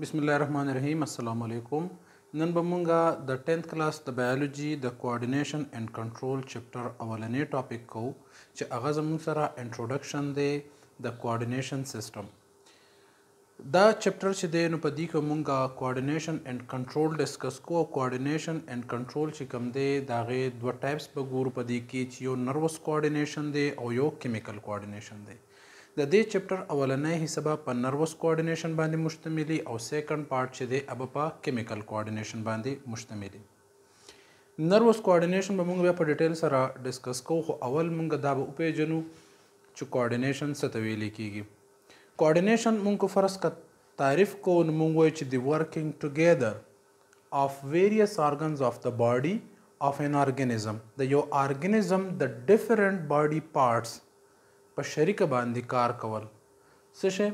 बिस्मिल्लाहिर्रहमानिर्रहीम अस्सलाम वालेकुम नन बमूंगा द 10th क्लास द बायोलॉजी द कोऑर्डिनेशन एंड कंट्रोल चैप्टर अवलने टॉपिक को च आगाज मुसरा इंट्रोडक्शन दे द कोऑर्डिनेशन सिस्टम द चैप्टर च दे न पदी को मुंगा कोऑर्डिनेशन एंड कंट्रोल डिस्कस को कोऑर्डिनेशन एंड कंट्रोल च कम दे दागे दो टाइप्स बगूर पदी की यो नर्वस कोऑर्डिनेशन दे और यो केमिकल कोऑर्डिनेशन दे द दे चैप्टर अवलने हिस्सा पर नर्वस कोऑर्डिनेशन बांधी मुश्तमिली और सेकंड पार्ट से दे अब पा केमिकल कोऑर्डिनेशन बांधी मुश्तमिली नर्वस कोऑर्डिनेशन बमुंग पर डिटेल सरा डिस्कस को अवल मुंग दाब उपे जनू चु कोऑर्डिनेशन सतवेली कीगी कोऑर्डिनेशन मुंग को फरस का तारीफ को मुंग the working together of various organs of the body of an organism the यो organism the different body parts शरीक बांधी कार कवल सिशे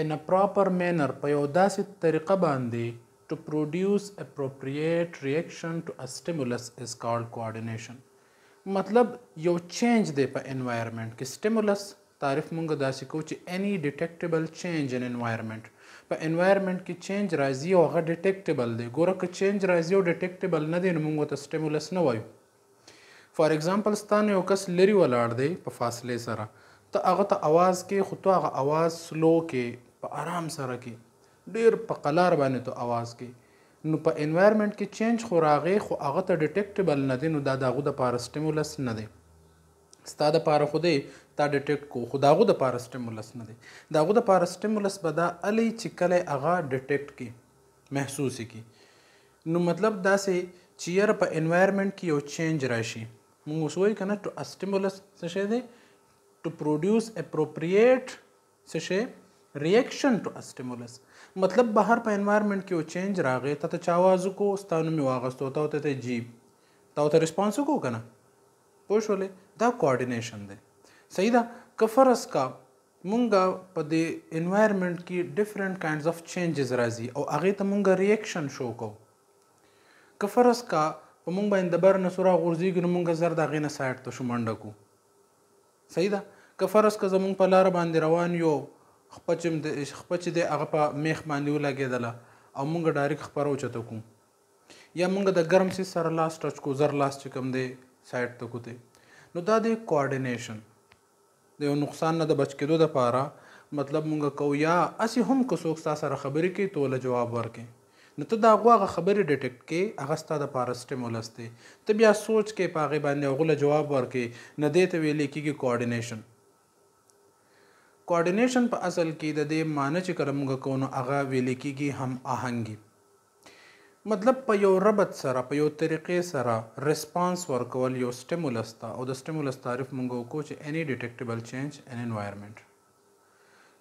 इन अ प्रॉपर मैनर पयोदा से तरीका बांधी to produce appropriate reaction to a stimulus is called coordination मतलब यो चेंज दे पर एनवायरनमेंट कि स्टिमुलस तारीफ मुंग दासी को any detectable change in environment पर एनवायरनमेंट की चेंज राजी होगा डिटेक्टेबल दे गोरख चेंज राजी हो डिटेक्टेबल न दे मुंगो तो स्टिमुलस न वायु फॉर एग्जाम्पल स्थान यो कस लरी वलाड़ दे प फासले सरा तो आग तो आवाज़ के खुद आवाज़ स्लो के प आराम सरा के डेर प कलार बाने तो आवाज़ के नु प एनवायरनमेंट के चेंज खुरागे खो आग तो डिटेक्टेबल न दे नु दादागु द पार स्टिमुलस न दे स्ता द पार खुदे ता डिटेक्ट को खुदागु द पार स्टिमुलस न दे दागु द पार स्टिमुलस बदा अली चिकले आगा डिटेक्ट की महसूस की नु मतलब दा से चीयर प एनवायरनमेंट की यो चेंज राशि मुंग सोई कहना टू स्टिमुलस से दे टू प्रोड्यूस अप्रोप्रिएट से रिएक्शन टू स्टिमुलस मतलब बाहर पर एनवायरनमेंट के चेंज रह गए तो चावाजू को स्थान में वागस्त होता होते थे जीप तो रिस्पॉन्स को कहना पोश वाले दा कोऑर्डिनेशन दे सही दा कफरस का मुंगा पदे एनवायरनमेंट की डिफरेंट काइंड्स ऑफ चेंजेस राजी और आगे तो मुंगा रिएक्शन शो को कफरस का मुंग बंदबर नसुरा गुर्जी गुनमुंग जरदा गन साइड तो शुमंडकू सही दा कफरस का जमुंग पलार बांदे रवान यो खपचम दे खपच दे अगपा मेख बांदे लगे दला और मुंग डायरेक्ट खपरो चतकू या मुंग द गर्म से सर लास्ट टच को जर लास्ट कम दे साइड तो कुते नु दा दे कोऑर्डिनेशन दे नुकसान न द बच के दो द पारा मतलब मुंग को या असी हम को सोख सा सर खबर की तोला जवाब वर्के न तो दागो आगा खबर डिटेक्ट के अगस्ता द पार स्टिमुलस थे तब या सोच के पागे बाने अगला जवाब वर्के न दे तवेली की कोऑर्डिनेशन कोऑर्डिनेशन पर असल की द दे मानच करमग कौन आगा वेली की हम आहंगी मतलब पयो रबत सरा पयो तरीके सरा रिस्पांस वर्कवल यो स्टिमुलस था और द स्टिमुलस तारीफ मंगो को any detectable change in environment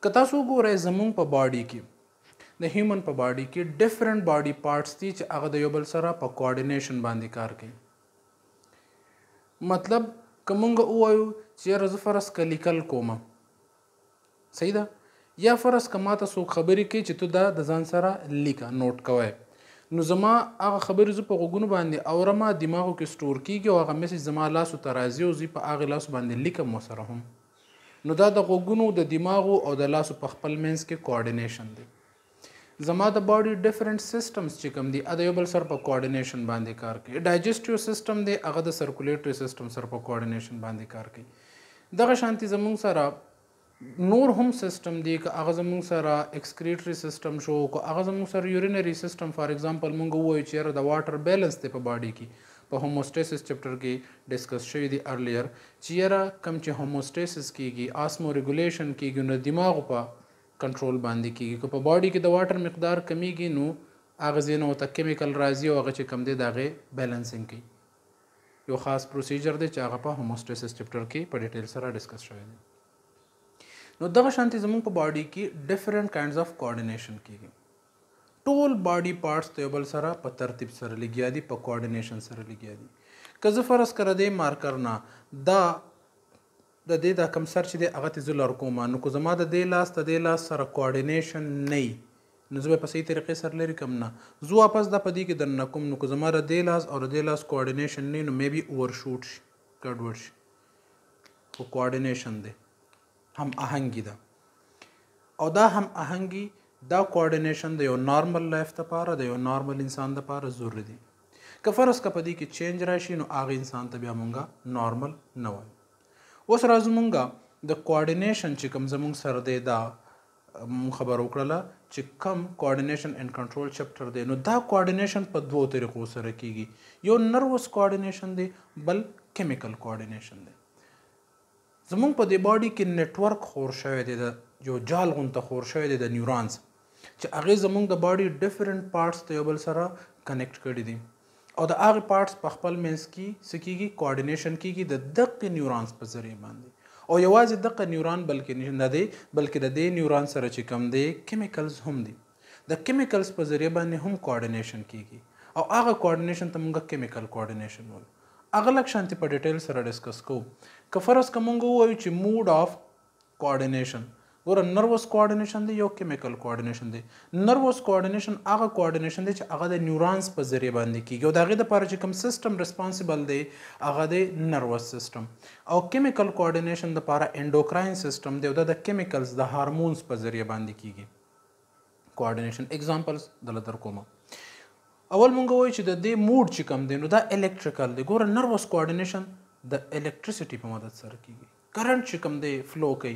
कतासू को रहे जमुंग पर बॉडी की द ह्यूमन पर बॉडी की डिफरेंट बॉडी पार्ट्स थी अगदयोबल सरा पर कोऑर्डिनेशन बांधी कार के मतलब कमुंग ओयू चेर फरस कलिकल कोमा सही दा या फरस कमा तो सो खबर की चितुदा दजान सरा लिखा नोट कवाए नुजमा आग खबर जु पर गुन बांधी और मा दिमागो के स्टोर की गयो आग में से जमा लासु तराजियो जी पर आग लासु बांधी लिखा मोसरा हम नुदा द गुनो द दिमागो और द लासु पखपल मेंस के कोऑर्डिनेशन दे जमा द बॉडी डिफरेंट सिस्टम्स चिकम दी अदयोबल सर पर कोऑर्डिनेशन बांधे कार के डाइजेस्टिव सिस्टम दे अग द सर्कुलेटरी सिस्टम सर पर कोऑर्डिनेशन बांधे कार के दग शांति जमुंग सरा नोर हम सिस्टम दी का अग जमुंग सरा एक्सक्रीटरी सिस्टम शो को अग जमुंग सर यूरिनरी सिस्टम फॉर एग्जांपल मुंग वो चेयर द वाटर बैलेंस दे पर बॉडी की पर होमोस्टेसिस चैप्टर की डिस्कस शो दी अर्लियर चेयर कम चे होमोस्टेसिस की आस्मो रेगुलेशन की न दिमाग पर कंट्रोल बांधी की को बॉडी की द वाटर मकदार कमी की नु आगजे न होता केमिकल राजी और आगे कम दे दागे बैलेंसिंग की यो खास प्रोसीजर दे चागा पा होमोस्टेसिस चैप्टर की पर डिटेल सारा डिस्कस हुए नो दगा शांति जमुन पर बॉडी की डिफरेंट काइंड्स ऑफ कोऑर्डिनेशन की गई टोल बॉडी पार्ट्स तोबल सरा पर तरतीब सर लिगिया दी पर कोऑर्डिनेशन सर लिगिया दी कजफरस कर दे मार करना द द दे दा कम सर दे अगत जुल और कोमा नुको जमा द दे लास त दे लास सर कोऑर्डिनेशन नई नजुबे पसी तरीके सर ले कम ना जो आपस दा पदी के दन नकुम नुको जमा र दे लास और दे लास कोऑर्डिनेशन नई नु मे बी ओवरशूट कडवर्ड वो कोऑर्डिनेशन दे हम आहंगी दा और दा हम आहंगी دا कोऑर्डिनेशन د یو نارمل لایف ته پاره د یو نارمل انسان د پاره ضروری دي. که فرض که پدې کې چینج راشي نو هغه انسان ته بیا مونږه نارمل نه وایو. اوس راځو مونږه د کوارډینیشن چې کوم زمونږ سره دی دا خبر وکړله چې کم کوارډینیشن اینډ کنټرول چپټر دی. نو دا کوارډینیشن په دوو طریقو سره کیږي، یو نروس کوارډینیشن دی بل کیمیکل کوارډینیشن دی. زمونږ په دې باډي کې نیټورک خور شوی دی، د یو جال غونته خور شوی دی د نیورانس چې هغې زمونږ د باډي ډفرنٹ پارټس ته یو بل سره کنیکټ کړي دي او د هغې پارټس په خپل منځ کې څه کیږي کوارډینیشن کیږي د دقې نیورانس په ذریعه باندې. او یوازې دغه نیوران بلکې نه دی بلکې د دې نیوران سره چې کم دی کیمیکلز هم دي. د کیمیکلز په ذریعه باندې هم کوارډینیشن کیږي او هغه کوارډینیشن ته موږ کیمیکل کوارډینیشن وایو. هغه لږ شانتي په ډیټیل سره ډسکس کوو. که فرض که موږ ووایو چې موډ آف کوارډینیشن، ګوره نروس کوارډینیشن دی یو کیمیکل کوارډینیشن دی. نروس کوارډینیشن هغه کوارډینیشن دی چې هغه د نیورانس په ذریعه باندې کیږي او د هغې دپاره چې کوم سیسټم ریسپانسیبل دی هغه دی نروس سیسټم. او کیمیکل کوارډینیشن دپاره انډوکراین سیسټم دی او دا د کیمیکلز د هارمونز په ذریعه باندې کیږي کوارډینیشن. اگزامپلز دله در کومه. اول مونږ وایو چې د دې موډ چې کوم دی نو دا الکتریکل دی. ګوره نروس کوارډینیشن د الکتریسټي په مدد سره کیږي. کرنټ چې کوم دی فلو کوي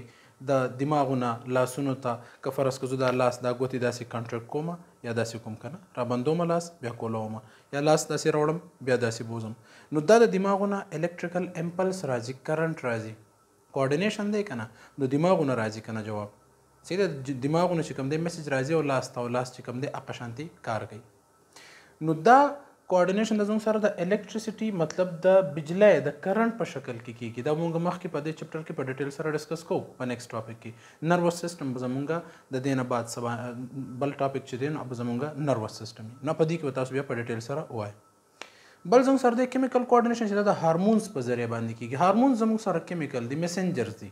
د دماغونه لاسونو ته. که فرض که زه دا لاس دا ګوتې داسې کنټرکټ کوم یا داسې کوم که نه رابندومه لاس بیا کولومه یا لاس داسې راوړم بیا داسې بوزم نو دا د دماغونه الکتریکل امپلس راځي، کرنټ راځي. کوارډینیشن دی که نه نو دماغونه راځي که نه جواب صحیح ده. دماغونه چې کوم دی میسج راځي او لاس ته او لاس چې کوم دی هغه شانتي کار کوي. نو دا کوارډینیشن د زموږ سره د الکتریسټي مطلب د بجلی د کرنټ په شکل کې کیږي. دا مونږ مخکې په دې چپټر کې په ډیټیل سره ډسکس کوو په نیکسټ ټاپک کې. نروس سیسټم به زمونږ د دې نه بعد سبا بل ټاپک چې دی نو به زمونږ نروس سیسټم وي، نو په دې کې به تاسو بیا په ډیټیل سره وایي. بل زموږ سره د کیمیکل کوارډینیشن چې دا د هارمونز په ذریعه باندې کیږي. هارمونز زموږ سره کیمیکل دي، میسنجرز دي،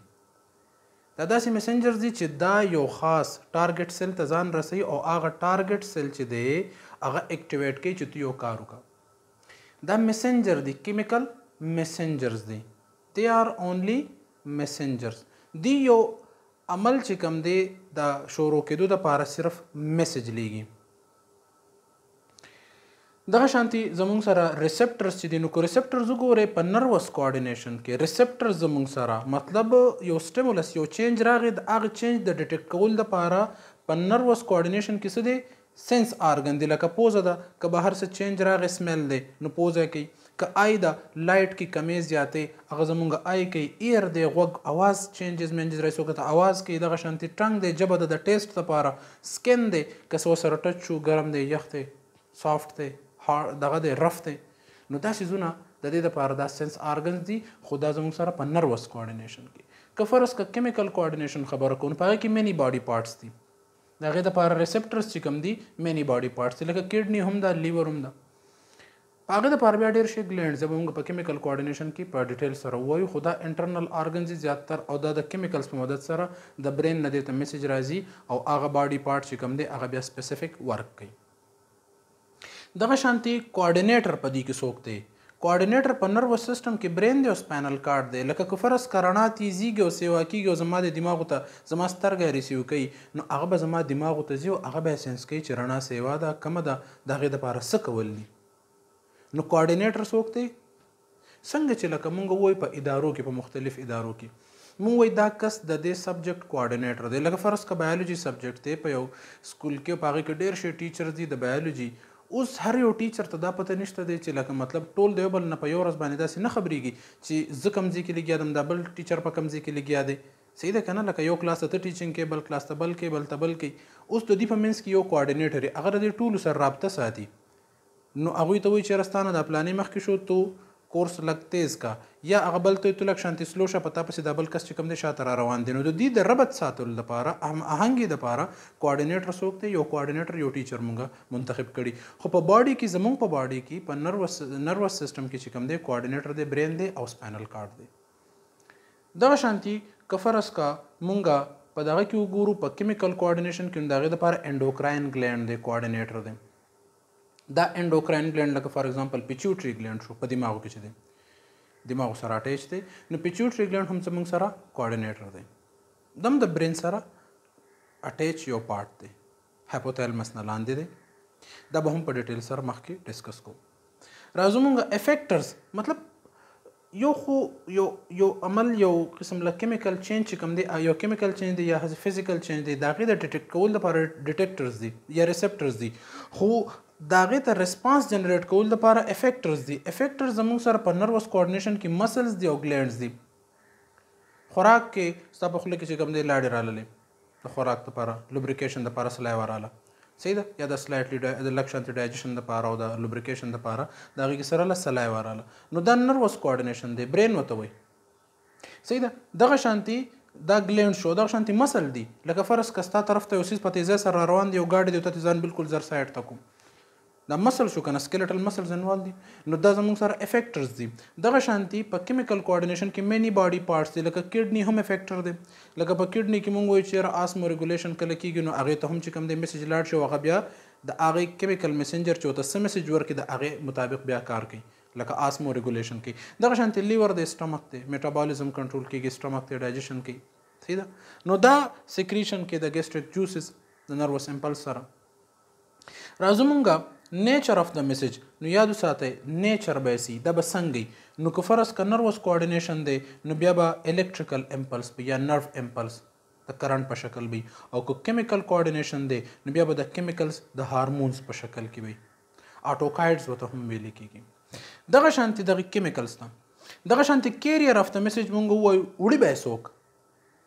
دا داسې میسنجرز دي چې دا یو خاص ټارګټ سیل ته ځان رسوي او هغه ټارګټ سیل چې دی هغه اکټیویټ کوي چې ته یو کار وکړه. دا میسنجر دي، کیمیکل میسنجرز دي، دی آر اونلی میسنجرز. دی یو عمل چې کوم دی دا شروع کېدو دپاره صرف میسج لیږي. دغه شانتي زموږ سره ریسپټرز چې دي نو که ریسپټرز وګورئ په نروس کوارډینیشن کې ریسپټرز زموږ سره مطلب یو سټیمولس یو چینج راغی د هغه چینج د ډیټیکټ کول دپاره په نروس کوارډینیشن کې څه دی سینس آرګن دی. لکه پوزه ده که به هر څه چینج راغی سمیل دی نو پوزه کوي، که آی ده لایټ کې کمې زیاتې هغه زمونږ آی کوي، ایر دی غوږ اواز چینجز مینجز راسي وکړه ته اواز کوي. دغه شانتي ټنګ دی، ژبه ده د ټیسټ لپاره، سکن دی که څه ورسره ټچ شو ګرم دی یخ دی سافټ دی دغه دی رف دی. نو دا څیزونه د دې دپاره دا سینس آرګنز دي خو دا زمونږ سره په نروس کوارډینیشن کې. که فرض که کیمیکل کوارډینیشن خبره کوو نو په هغې کې مینی باډي پارټس دي. د هغې دپاره ریسپټرز چې کوم دي مینی باډي پارټس دي، لکه کډني هم ده، لیور هم ده. په هغې دپاره بیا ډېر شي ګلینډز به موږ په کیمیکل کوارډینیشن کې په ډیټیل سره ووایو خو دا انټرنل آرګنز یې زیاتر او دا د کیمیکلز په مدد سره د برین نه دې ته میسج راځي او هغه باډي پارټ چې کوم دی هغه بیا سپیسیفیک ورک کوي. دغه شانتي کوارډینیټر په دې کې څوک دی؟ کوارډینیټر په نروس سیسټم کې برین دی او سپینل کارډ دی. لکه که فرض که رڼا تیزیږي او سیوا کیږي او زما د دماغو ته زما سترګه ریسیو کوي نو هغه به زما دماغو ته ځي او هغه به سینس کوي چې رڼا سیوا ده کمه ده د هغې دپاره څه کول دي. نو کوارډینیټر څوک دی؟ څنګه چې لکه موږ ووایو په ادارو کې په مختلف ادارو کې موږ وایي دا کس د دې سبجیکټ کوارډینیټر دی. لکه فرض که بایولوژي سبجیکټ دی په یو سکول کې او په هغې کې ډېر شي ټیچرز دي د بایولوژي. اوس هر یو ټیچر ته دا پته نشته دی چې لکه مطلب ټول د یو بل نه په یو ورځ باندې داسې نه خبرېږي چې زه کم ځای کې لګیا دم دا بل ټیچر په کم ځای کې لګیا دی. صحیح ده که نه؟ لکه یو کلاس ته ته ټیچینګ کوې، بل کلاس ته بل کوې، بل ته بل کوې. اوس د دوی په منځ کې یو کوارډینیټر یې هغه د دې ټولو سره رابطه ساتي. نو هغوی ته وایي چې یاره ستا نه دا پلانې مخکې شو تو کورس لږ تیز کا یا هغه بل ته وایي تو لږ شانتي سلو شه په تا پسې دا بل کس چې کوم دی شاته را روان دی. نو د دې د ربط ساتلو دپاره هماهنګۍ دپاره کوارډینیټر څوک دی؟ یو کوارډینیټر یو ټیچر مونږ منتخب کړي. خو په باډي کې زمونږ په باډي کې په نروس سیسټم کې چې کوم دی کوارډینیټر دی، برین دی او سپینل کارډ دی. دغه شانتي که فرض کا مونږ په دغه کې وګورو په کیمیکل کوارډینیشن کې نو د هغې دپاره انډوکراین ګلینډ دی کوارډینیټر دی. دا انډوکراین ګلینډ لکه فار اگزامپل پیچیوټري ګلینډ شو په دماغو کې چې دی دماغو سره اټیچ دی نو پیچیوټري ګلینډ هم زموږ سره کوارډینیټر دی، دم د برین سره اټیچ یو پارټ دی. हाइपोथैलेमस ना लांदे दे दा बहम पर डिटेल सर मख के डिस्कस को राजुमंगा एफेक्टर्स मतलब यो खो यो यो अमल यो किस्म ला केमिकल चेंज कम दे यो केमिकल चेंज दे या फिजिकल चेंज दे दागे द डिटेक्ट कोल द पारा डिटेक्टर्स दी या रिसेप्टर्स दी खो दागे द रिस्पांस जनरेट कोल द पारा एफेक्टर्स दी एफेक्टर्स जमुंग सर पर नर्वस कोऑर्डिनेशन की मसल्स दी और ग्लैंड्स दी खुराक के सब अखले किसी कम दे लाड़े राले द खुराक द पारा लुब्रिकेशन द पारा सलाइवा राला सही दा या द स्लाइटली द लक्षण डाइजेशन द पारा और द लुब्रिकेशन द पारा दागे की सरला सलाइवा राला नो द नर्वस कोऑर्डिनेशन दे ब्रेन वतोई सही दा दगा शांति द ग्लैंड शो द शांति मसल दी लका फरस कस्ता तरफ तो उसी पते जैसा रवान दी गाड़ी देता तिजान बिल्कुल जर साइड तक द मसल शो कन स्केलेटल मसल्स इन्वॉल्व दी नो द जमुंग सारा इफेक्टर्स दी दगा शांति प केमिकल कोऑर्डिनेशन की मेनी बॉडी पार्ट्स दे लका किडनी हम इफेक्टर दे लका प किडनी की मंगो चेहरा आस्मो रेगुलेशन कले की नो आगे तो हम चिकम दे मैसेज लाड शो वगा बिया द आगे केमिकल मैसेंजर चोता से मैसेज वर के द आगे मुताबिक बिया कार की लका आस्मो रेगुलेशन की दगा शांति लीवर दे स्टमक दे मेटाबॉलिज्म कंट्रोल की स्टमक दे डाइजेशन की सीधा नो द सिक्रीशन के द गैस्ट्रिक जूसेस द नर्वस इंपल्स सारा राजुमंगा नेचर ऑफ द मैसेज नु याद उसाते नेचर बैसी दब संगी नु कुफरस का नर्वस कोऑर्डिनेशन दे नु ब्याबा इलेक्ट्रिकल इम्पल्स भी या नर्व इम्पल्स द करंट पर शक्ल भी और को केमिकल कोऑर्डिनेशन दे नु ब्याबा द केमिकल्स द हार्मोन्स पर शक्ल की भी ऑटोकाइड्स वो तो हम भी लिखेगी दगा शांति दगी केमिकल्स था दगा शांति कैरियर ऑफ द मैसेज मुंगो वो उड़ी बैसोक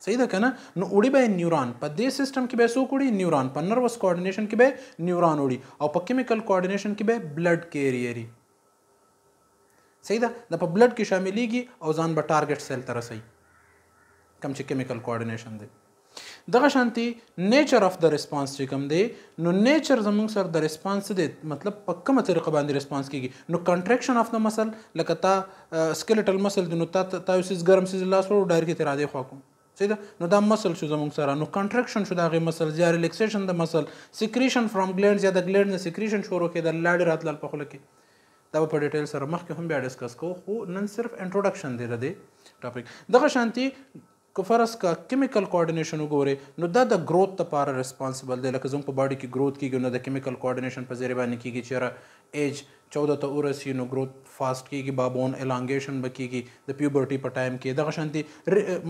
सही था क्या ना नो उड़ी बे न्यूरॉन पर दे सिस्टम की बे सोक उड़ी न्यूरॉन पर नर्वस कोऑर्डिनेशन की बे न्यूरॉन उड़ी और पर केमिकल कोऑर्डिनेशन की बे ब्लड कैरियरी सही था न पर ब्लड की शामिलीगी और जान ब टारगेट सेल तरह सही कम से केमिकल कोऑर्डिनेशन दे दगा शांति नेचर ऑफ द रिस्पांस से कम दे नो नेचर जमुंग सर द रिस्पांस दे मतलब पक्का मत तरीका बांधी रिस्पांस की नो कंट्रैक्शन ऑफ द मसल लकता स्केलेटल मसल दिनो तायोसिस गर्म से लास्ट और डायर की तरह दे खाकू सीधा नो द मसल शो जमुंग सारा नो कंट्रैक्शन शो दागे मसल या रिलैक्सेशन द मसल सिक्रीशन फ्रॉम ग्लैंड्स या द ग्लैंड ने सिक्रीशन शो रोके द लाड रात लाल पखले के तब पर डिटेल सर मख के हम बे डिस्कस को वो नन सिर्फ इंट्रोडक्शन दे रदे टॉपिक दगा शांति कुफरस का केमिकल कोऑर्डिनेशन गोरे नो द ग्रोथ त पारा रिस्पांसिबल दे लकजम प बॉडी की ग्रोथ की नो द केमिकल कोऑर्डिनेशन पर जेरेबा ने की चेहरा एज 14 तो उरस नो ग्रोथ फास्ट की बाबोन एलांगेशन बकी की द प्यूबर्टी पर टाइम की दगा शांति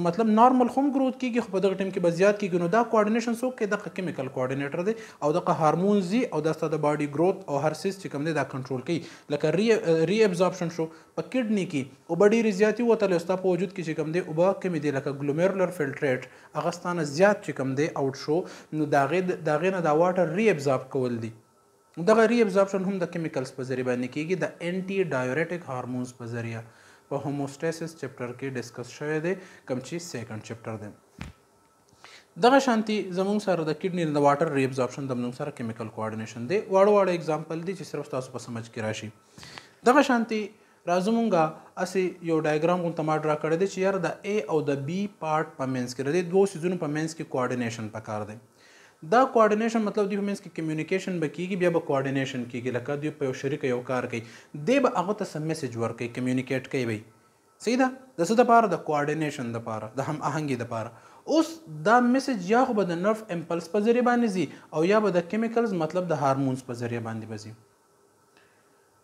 मतलब नॉर्मल होम ग्रोथ की दगा टाइम की बजियात की नो द कोऑर्डिनेशन सो के द केमिकल कोऑर्डिनेटर दे और द हार्मोन्स जी और दस्ता द बॉडी ग्रोथ और हर चीज चिकम दे द कंट्रोल की लका रीएब्जॉर्प्शन शो पर किडनी की ओ बड़ी रिजियाती वो तलस्ता वजूद की चिकम दे उबा के में दे लका ग्लोमेरुलर फिल्ट्रेट अगस्तान ज्यादा चिकम दे आउट शो नो दागे दागे ना द वाटर रीएब्जॉर्ब कोल दी दगा रीएब्जॉर्प्शन हम द केमिकल्स पर जरिए बने की द एंटी डायोरेटिक हार्मोन्स पर जरिया पर होमोस्टेसिस चैप्टर की डिस्कस शायद है कमची सेकंड चैप्टर दें दगा शांति जमुंग सारा द kidney in the water reabsorption दमनुंग सारा केमिकल कोऑर्डिनेशन दे वाड़ो वाड़ो एग्जाम्पल दी जिस तरफ तासु पर समझ की राशि दगा शांति राजुमंगा असी यो डायग्राम को तमा ड्रा कर दे यार द ए और द बी पार्ट पर मेंस कर दे दो सीजन पर मेंस की कोऑर्डिनेशन पकार दें द कोऑर्डिनेशन मतलब दी मींस की कम्युनिकेशन बकीगी बिया ब कोऑर्डिनेशन कीगी लका दी पयो शरीक यो कार कई दे ब अगत स मैसेज वर कई कम्युनिकेट कई भाई सीधा दस द पार द कोऑर्डिनेशन द पार द हम आहंगी द पार उस द मैसेज या ब द नर्व इंपल्स पर जरिए बानी जी और या ब द केमिकल्स मतलब द हार्मोन्स पर जरिए बांधी बजी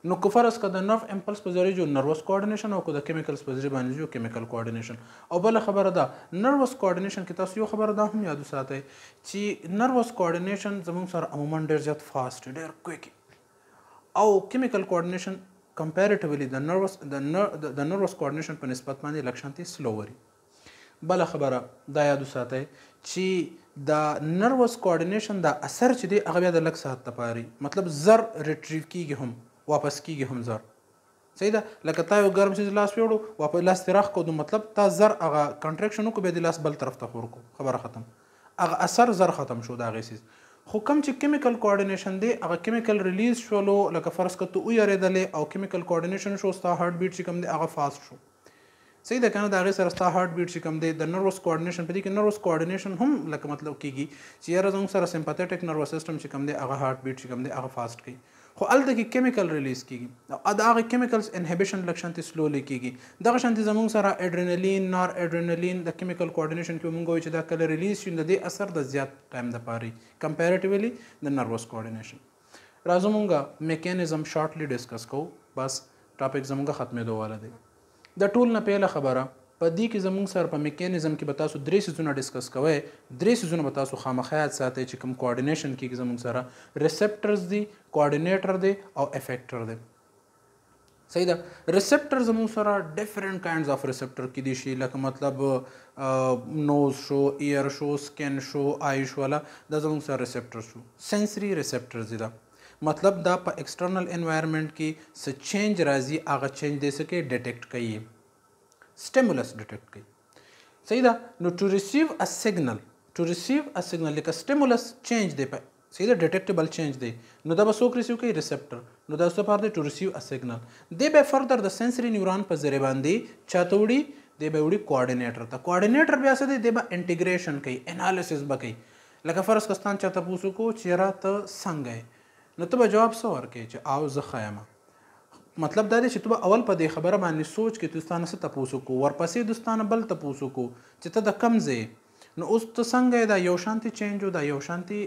नो कुफरस का द नर्व इम्पल्स पर जरिए जो नर्वस कोऑर्डिनेशन और को द केमिकल्स पर जरिए बने जो केमिकल कोऑर्डिनेशन और बल खबर दा नर्वस कोऑर्डिनेशन की तस्वीर खबर दा हम याद साथ है ची नर्वस कोऑर्डिनेशन जमुंग सर अमूमन डेर जत फास्ट डेर क्विक और केमिकल कोऑर्डिनेशन कंपेरेटिवली द नर्वस कोऑर्डिनेशन पर नस्बत माने लक्षण थी स्लोवरी बल खबर दा याद साथ है ची द नर्वस कोऑर्डिनेशन द असर ची दे अगब याद लग साथ तपारी मतलब जर रिट्रीव की हम वापस की हम जर सही था लगता है गर्म चीज लाश पेड़ो वापस लाश तिराख को दो मतलब ता जर अगा कंट्रैक्शनों को बेद लाश बल तरफ तक को खबर ख़त्म अगा असर जर ख़त्म शो दागे चीज़ हुक्म च केमिकल कोऑर्डिनेशन दे अगर केमिकल रिलीज शो लो लगा फर्स का तो उरे दले और केमिकल कोऑर्डिनेशन शो उसका हार्ट बीट चिकम दे अगर फास्ट शो सही था कहना दागे सरस्ता हार्ट बीट चिकम दे द नर्वस कोऑर्डिनेशन पे कि नर्वस कोऑर्डिनेशन हम लग मतलब की गई चेयर जंग सर सिंपैथेटिक नर्वस सिस्टम चिकम दे अगर हार्ट बीट चिकम दे अगर फास्ट गई خو ال د کیمیکل ریلیز کیږي او دا غ کیمیکلز انهبیشن لکشن ته سلولی کیږي دغه شانتي زموږ سره ادرینالین نار ادرینالین د کیمیکل کوارډینیشن کې موږ وایو چې دا کله ریلیز شون د دې اثر د زیات ټایم د پاري کمپیریټیولی د نروس کوارډینیشن راځو موږ میکانیزم شارټلی ډیسکس کوو بس ټاپک زموږ ختمه دوه دی د ټول نه پیله خبره په دې کې زموږ سره په میکانیزم کې به تاسو درې سیزونه ډسکس کوئ درې سیزونه به تاسو خامخا یاد ساتئ چې کوم کوارډینیشن کې زموږ سره ریسپټرز دي کوارډینیټر دی او افیکټر دی صحیح ده ریسپټر زموږ سره ډفرنٹ کاینډز آف ریسپټر کې دي شي لکه مطلب نوز شو ایر شو سکن شو آی شو والا دا زموږ سره ریسپټر شو سینسري ریسپټرز دي دا मतलब दा पा एक्सटर्नल एनवायरनमेंट की से चेंज राजी आगा चेंज दे सके डिटेक्ट करिए स्टिमुलस डिटेक्ट करिए सही दा नो टू रिसीव अ सिग्नल लेका स्टिमुलस चेंज दे पा सही दा डिटेक्टेबल चेंज दे नो दा बस ओक रिसीव कई रिसेप्टर नो दा उसपर दे टू रिसीव अ सिग्नल दे बे फर्दर द सेंसरी न्यूरॉन पर जरे बांधी चातोड़ी दे बे उड़ी कोऑर्डिनेटर ता कोऑर्डिनेटर बे आसे दे बा इंटीग्रेशन कई एनालिसिस बा कई लेका फर्स्ट कस्तान चाता पूछो को चेहरा त संग है نو ته به جواب څه ورکوې چې او زه ښه یم مطلب دا دی چې ته به اول په دې خبره باندې سوچ کې دوستانه څه تپوس وکړو ورپسې دوستانه بل تپوس وکړو چې ته د کم ځای یې نو اوس ته څنګه یې دا یو شانتي چینج و دا یو شانتي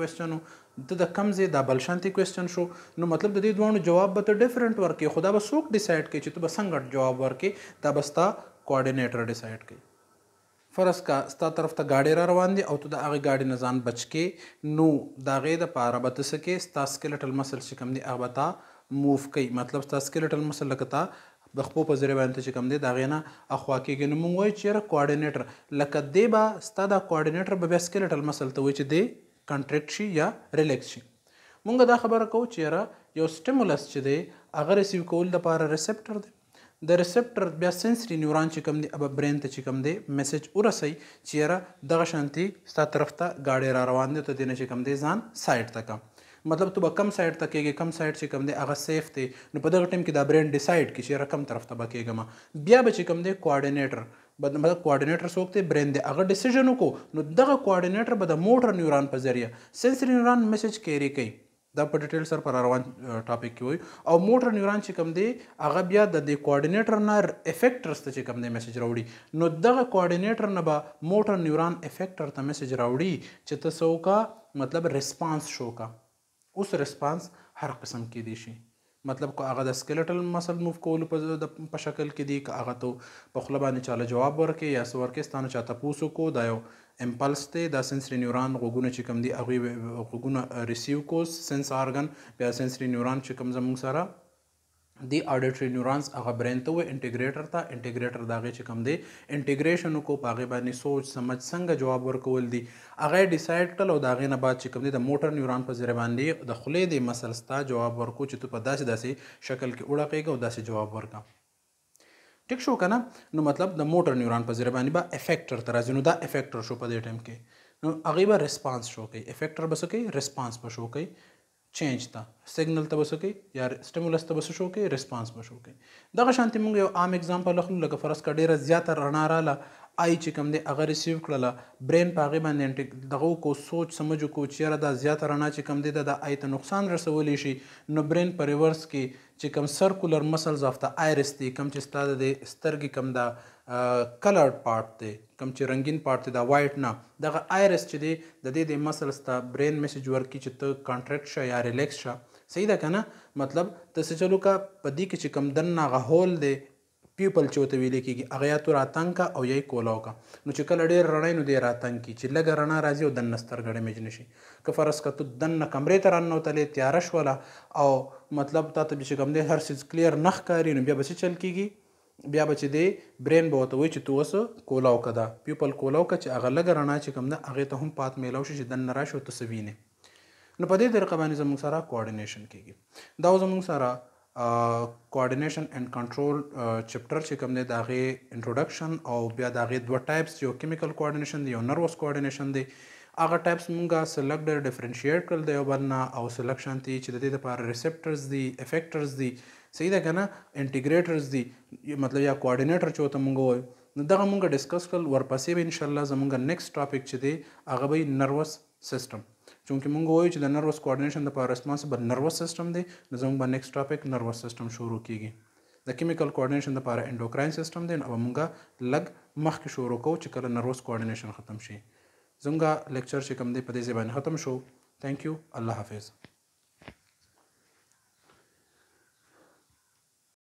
کویسچن و ته د کم ځای دا بل شانتي کویسچن شو نو مطلب د دې دواړو جواب به ته ډفرنټ ورکوې خو دا به څوک ډیسایډ کوي چې ته به څنګه جواب ورکې دا به ستا کوارډینیټر ډیسایډ کوي فرض کا ستا طرف ته گاڑی را روان دی او ته د هغې گاڑی نه ځان بچ کې نو د هغې دپاره به ته څه کې ستا سکلیټل مسل چې کوم دی هغه به تا موو کوي مطلب ستا سکلیټل مسل لکه تا د خپو په ذریعه باندې ته چې کوم دی د هغې نه اخوا کېږي نو موږ وایو چې یاره کوارډینیټر لکه دی به ستا دا کوارډینیټر به بیا سکلیټل مسل ته وایي چې دی کنټریکټ شي یا ریلیکس شي موږ دا خبره کوو چې یاره یو سټیمولس چې دی هغه ریسیو کول دپاره ریسپټر دی د ریسپټر بیا سینسري نیوران چې کوم دی ابه برین ته چې کوم دی میسج ورسوي چې یاره دغه شانتي ستا طرف ته ګاډی را روان دی ته دې نه چې کوم دی ځان سایډ ته کم مطلب ته به کم سایډ ته کېږې کم سایډ چې کوم دی هغه سیف دی نو په دغه ټایم کې دا برین ډیسایډ کړي چې یاره کم طرف ته به کېږم بیا به چې کوم دی کوارډینیټر مطلب کوارډینیټر څوک دی برین دی هغه ډیسیژن وکړو نو دغه کوارډینیټر به د موټر نیوران په ذریعه سینسري نیوران میسج کیری کوي دا په ډیټیل سره پر روان ټاپک کې وایو او موټر نیوران چې کوم دی هغه بیا د دې کوارډینیټر نه افیکټرز ته چې کوم دی میسج راوړي نو دغه کوارډینیټر نه به موټر نیوران افیکټر ته میسج راوړي چې ته څه وکړه مطلب ریسپانس شو کړه اوس ریسپانس هر قسم کې دی شي مطلب که هغه د سکلیټل مسل موو کولو په شکل کې دی که هغه ته په خوله باندې چاله جواب ورکړې یا څه ورکړې ستا نه چا تپوس وکړو دا یو امپلس دی دا سینسري نیوران غوږونه چې کوم دي هغوی غوږونه ریسیو کو سینس آرګن بیا سینسري نیوران چې کوم زموږ سره دی اډیټري نیورانس هغه برین ته وایي انټیګریټر ته انټیګریټر د هغې چې کوم دی انټیګریشن وکړو په هغې باندې سوچ سمجھ څنګه جواب ورکول دي هغه یې ډیسایډ کړل او د هغې نه بعد چې کوم دی د موټر نیوران په ذریعه باندې د خولې د مسل ستا جواب ورکړو چې ته په داسې شکل کې وړقېږه او داسې جواب ورکړه ټیک شو کنه نو مطلب د موټر نیوران په ذریعه باندې به افیکټر ته راځي نو دا افیکټر شو په دې ټایم کې نو هغې به ریسپانس شو کوي افیکټر به څه کوي ریسپانس به شو کوي چینج ته سیګنل ته به څه کوي یا سټیمولس ته به څه شو کوي ریسپانس به شو کوي دغه شانتې موږ یو عام اګزامپل اخلو لکه فرض کړه ډېره زیاته رڼا راله آی چې کوم دی هغه ریسیو کړله برین په هغې باندې دغه وکړو سوچ سمجھ وکړو چې یاره دا زیاته رڼا چې کوم دی دا د آی ته نقصان رسولی شي نو برین په ریورس کې چې کوم سرکولر مسلز آف د آیرس دی کوم چې ستا د سترګې کوم دا کلرډ پارټ دی کوم چې رنګین پارټ دی دا وایټ نه دغه آیرس چې دی د دې د مسل ستا برین میسج ورکړي چې ته کانټریکټ شه یا ریلیکس شه صحیح ده که نه مطلب ته څه چل وکړه په دې کې چې کوم دننه هغه هول دی پیپل چې ورته ویلې کېږي هغه یا تو راتنګ کړه او یا یې کولا وکړه نو چې کله ډېر رڼا نو دی راتنګ کړي چې لږه رڼا راځي او دننه سترګړې مېج نه شي که فرض که ته دننه کمرې ته راننوتلې تیاره شوله او مطلب تا ته چې کوم دی هر څیز کلیر نه ښکاري نو بیا به څه چل کېږي بیا به چې دی برین به ورته وایي چې تو اوس کولا وکړه دا پیپل کولا وکړه چې هغه لږه رڼا چې کوم ده هغې ته هم پات میلاو شي چې دننه راشي او ته څه وینې نو په دې طریقه باندې زموږ سره کوارډینیشن کېږي دا زموږ سره کوارډینیشن اینڈ کنټرول چپټر چې کوم دی د هغې انټروډکشن او بیا د هغې دوه ټایپس یو کیمیکل کوارډینیشن دی یو نروس کوارډینیشن دی هغه ټایپس موږ سلیکټ ډېر ډفرینشیټ کړل د یو بل نه او سلیکشن تی چې د دې دپاره ریسپټرز دي افیکټرز دي صحیح ده که نه انټیګریټرز دي مطلب یا کوارډینیټر چې ورته موږ وایو نو دغه موږ ډسکس کړل ورپسې به انشاءالله زموږ نیکسټ ټاپک چې دی هغه به نروس سسټم चूँकि मुझे द नर्वस कोऑर्डिनेशन द रेस्पॉन्सिबल नर्वस सिस्टम दे जो नेक्स्ट टॉपिक नर्वस सिस्टम शुरू की गई द केमिकल कोऑर्डिनेशन द एंडोक्राइन सिस्टम दे अब मुंगा लग मख शुरू को चिकल नर्वस कोऑर्डिनेशन ख़त्म शे जुंगा लेक्चर शिकम दे पदे ज़बान ख़त्म शो थैंक यू अल्लाह हाफिज़।